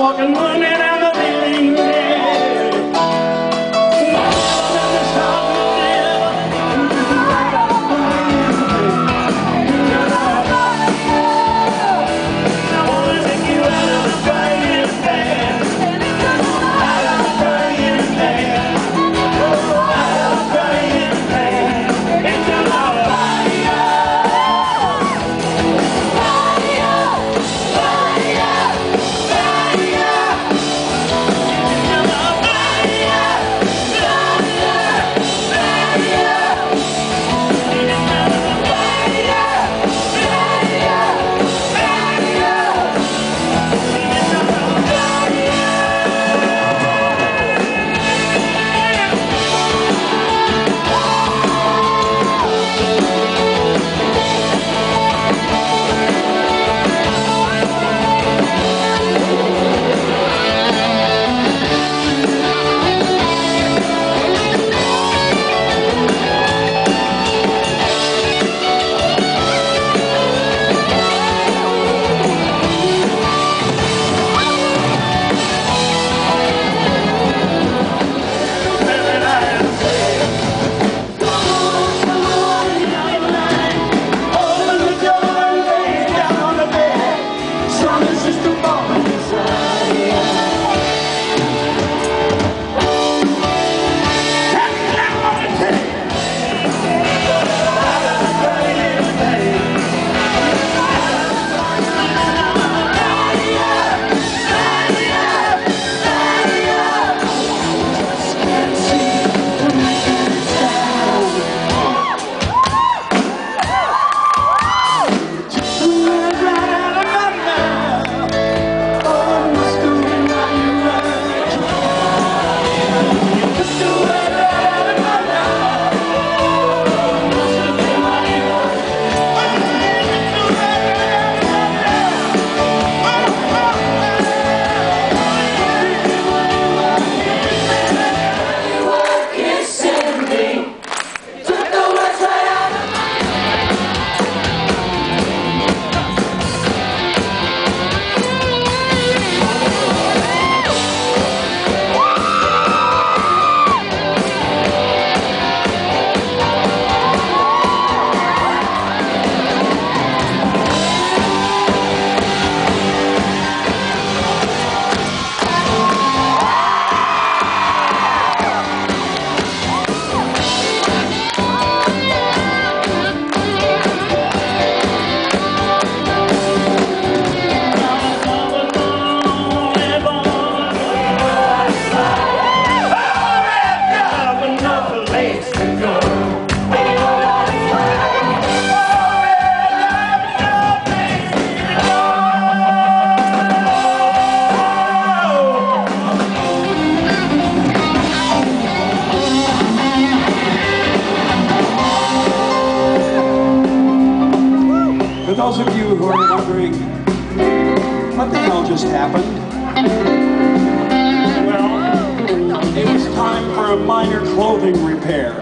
walking one and I'm a feeling dead. I want to take you out of the burning bed. Out of the burning bed. Out of the burning bed. Into my fire. For those of you who are wondering, what the hell just happened? Well, it was time for a minor clothing repair.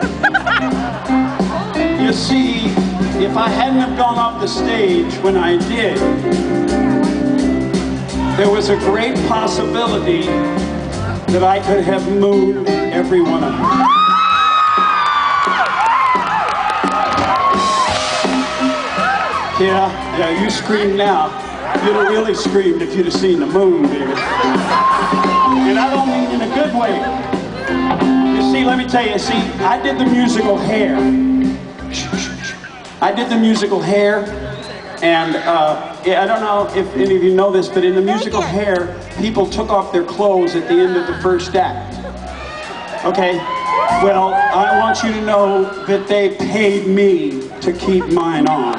You see, if I hadn't have gone off the stage when I did, there was a great possibility that I could have moved every one of you. Yeah, you scream now. You'd have really screamed if you'd have seen the moon, baby. And I don't mean in a good way. You see, let me tell you, see, I did the musical Hair. I did the musical Hair, and I don't know if any of you know this, but in the musical Hair, people took off their clothes at the end of the first act. Okay? Well, I want you to know that they paid me to keep mine on.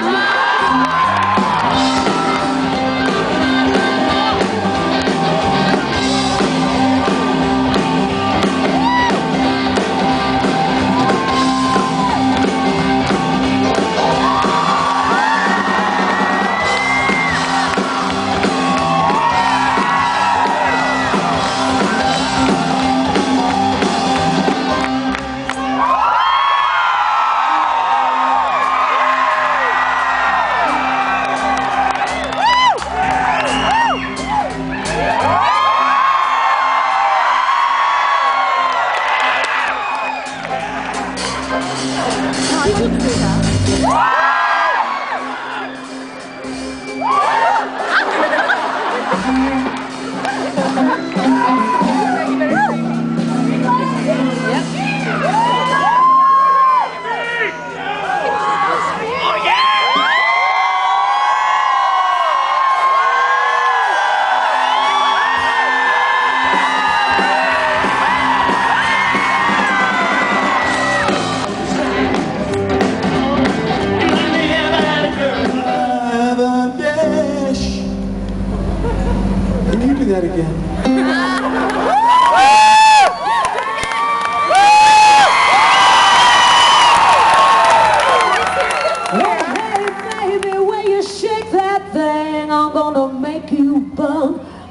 that again.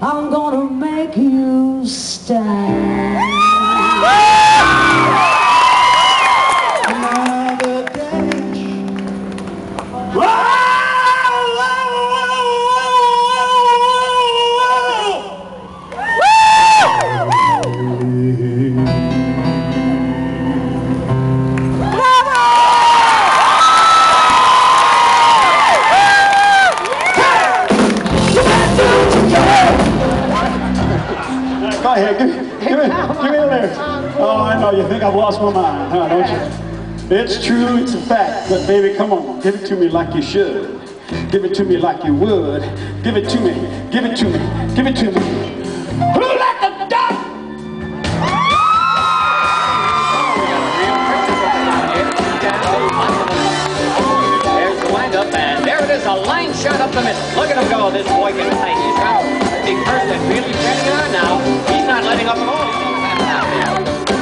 I'm gonna make you stand. Another You think I've lost my mind, huh, don't you? It's true, it's a fact, but baby, come on, give it to me like you should. Give it to me like you would. Give it to me, give it to me, give it to me. Who let the duck? There's the wind up, and there it is, a line shot up the middle. Look at him go, this boy can tight. He's got the person really turning on now. He's not letting up at all.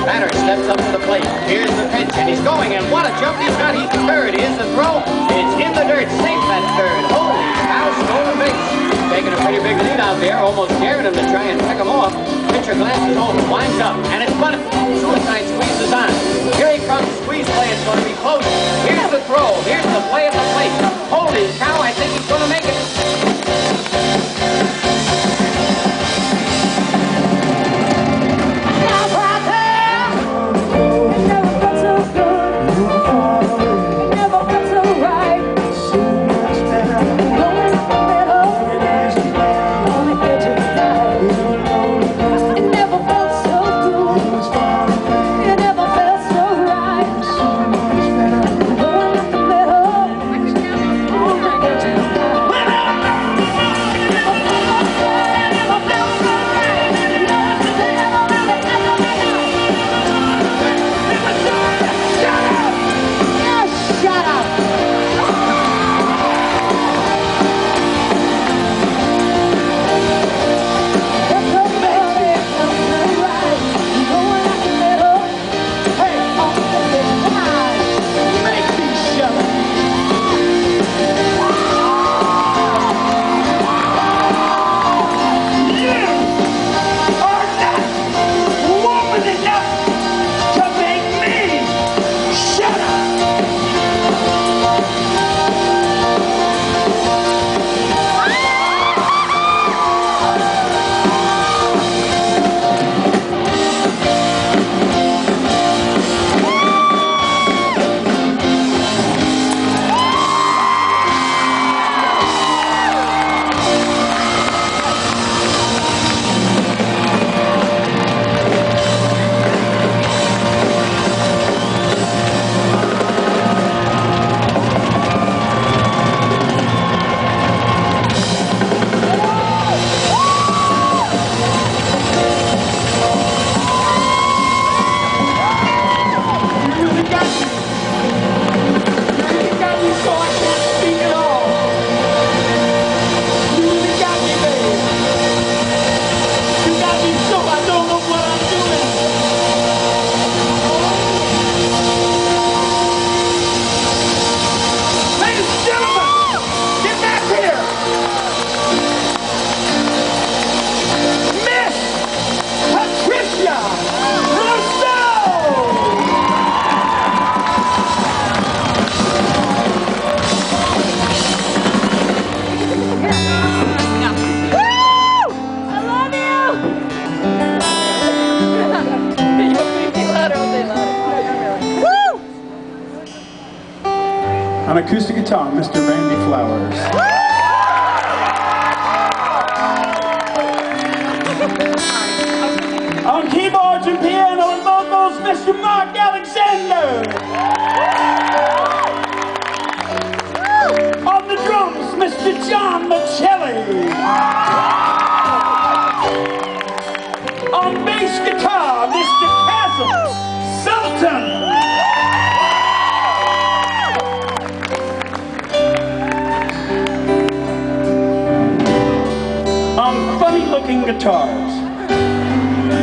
Batter steps up to the plate. Here's the pitch, and he's going, and what a jump he's got. He's third. Here's the throw. It's in the dirt. Safe at third. Holy cow, stole the base. Taking a pretty big lead out there, almost daring him to try and pick him off. Pitcher glances over, winds up, and it's bunted. Suicide squeezes on. Here he comes. Squeeze play. It's going to be close. Here's the throw. Here's the play at the plate. Holy cow, I think he's going to make it. Acoustic guitar, Mr. Randy Flowers. On keyboards and piano and vocals, Mr. Mark Alexander. On the drums, Mr. John Michelli. On bass guitar, Mr. Chasm Sultan. on funny-looking guitars,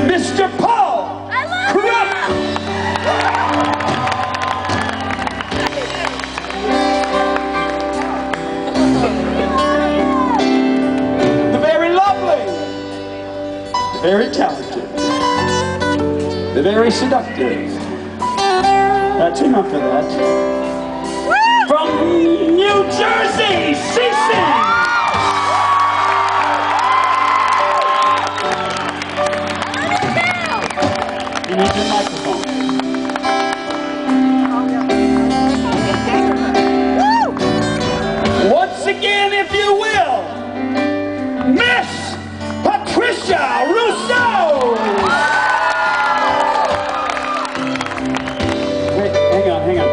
Mr. Paul Crump! The very lovely, the very talented, the very seductive. That's enough of that. From New Jersey, she sings! You need your microphone. Once again, if you will, Miss Patricia Russo! Wait, hang on, hang on.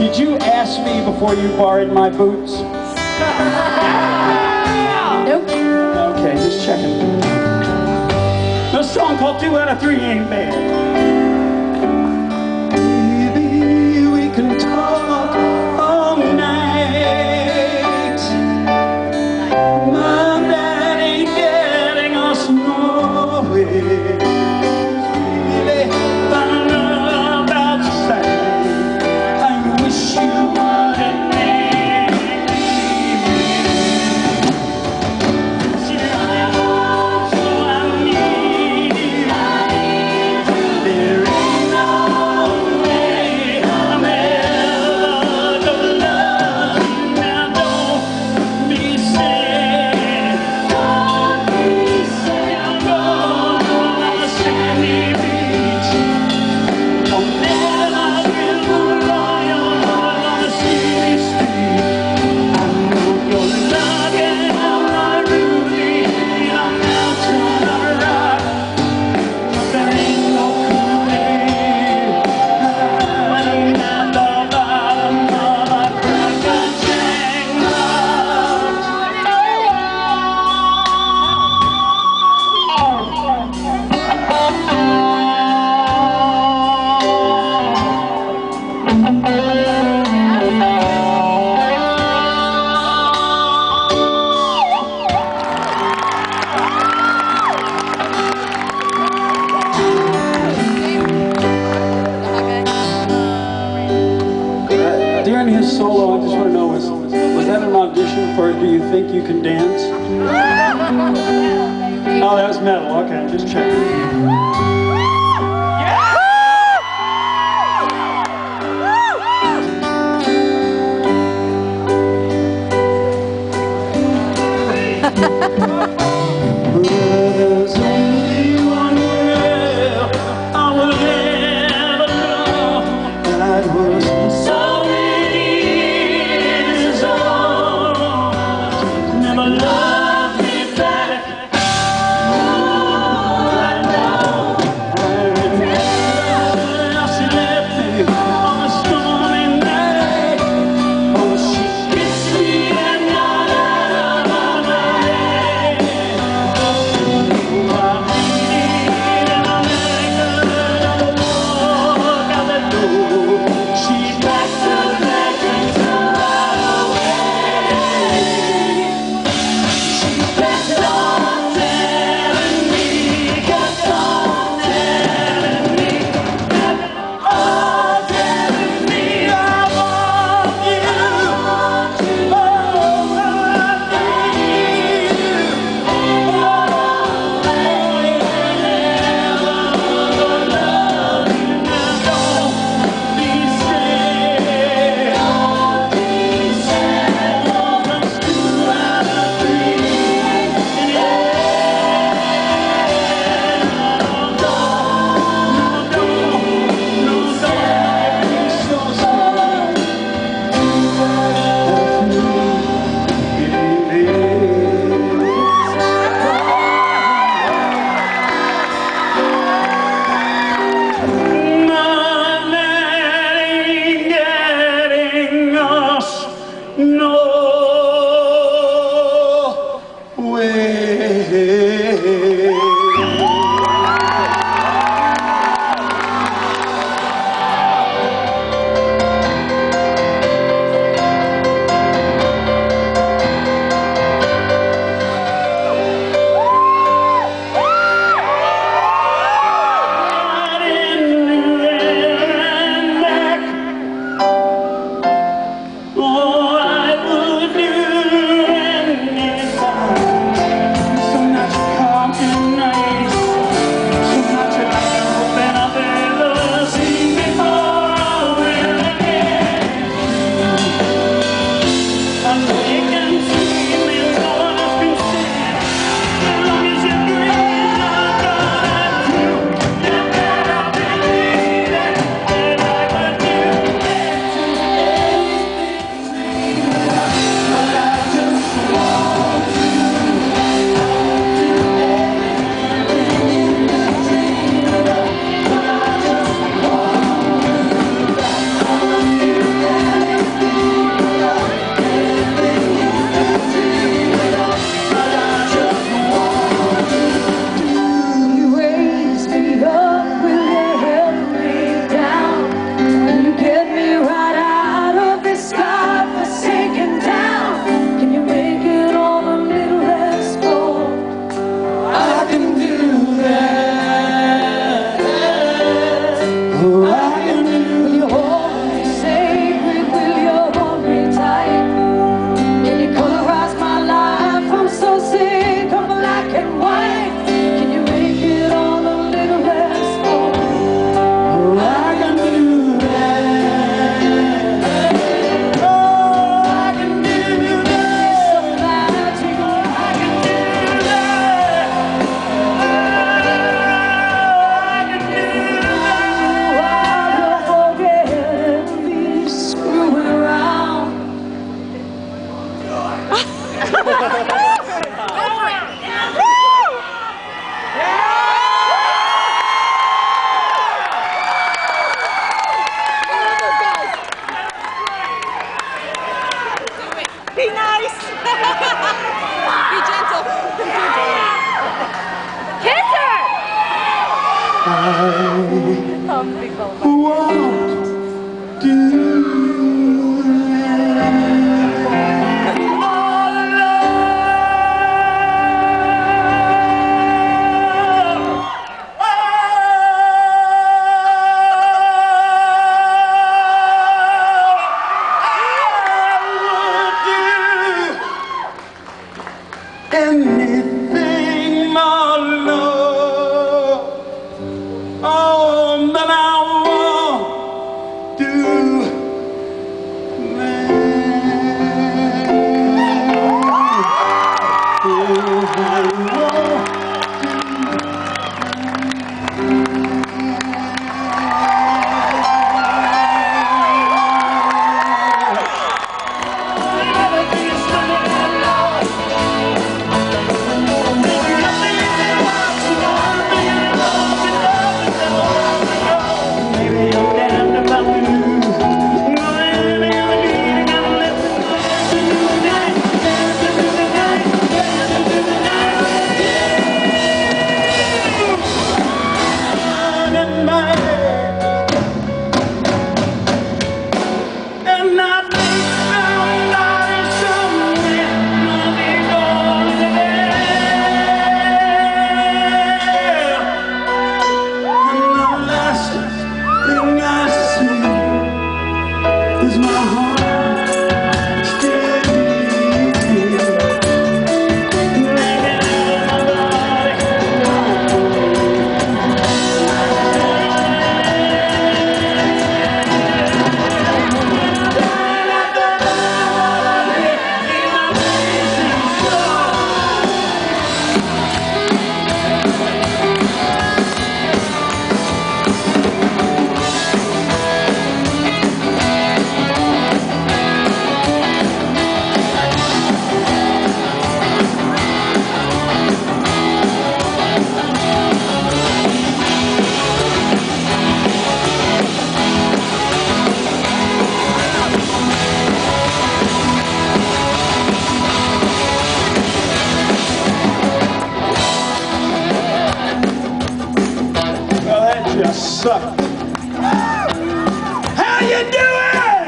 Did you ask me before you borrowed my boots? Nope. Okay, just checking. The song called 2 Out of 3 Ain't Bad. Baby, we can talk all night. My man ain't getting us nowhere. Really, I love outside. I wish you wouldn't solo. I just want to know, was that an audition for Do You Think You Can Dance? Oh, that was metal. Okay, just check. Yeah. I won't do that. All alone. I will do anything, my love. Suck. How you doing?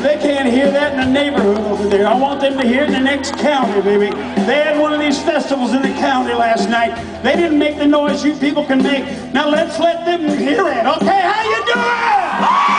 They can't hear that in the neighborhood over there. I want them to hear it in the next county, baby. They had one of these festivals in the county last night. They didn't make the noise you people can make. Now let's let them hear it. Okay, how you doing?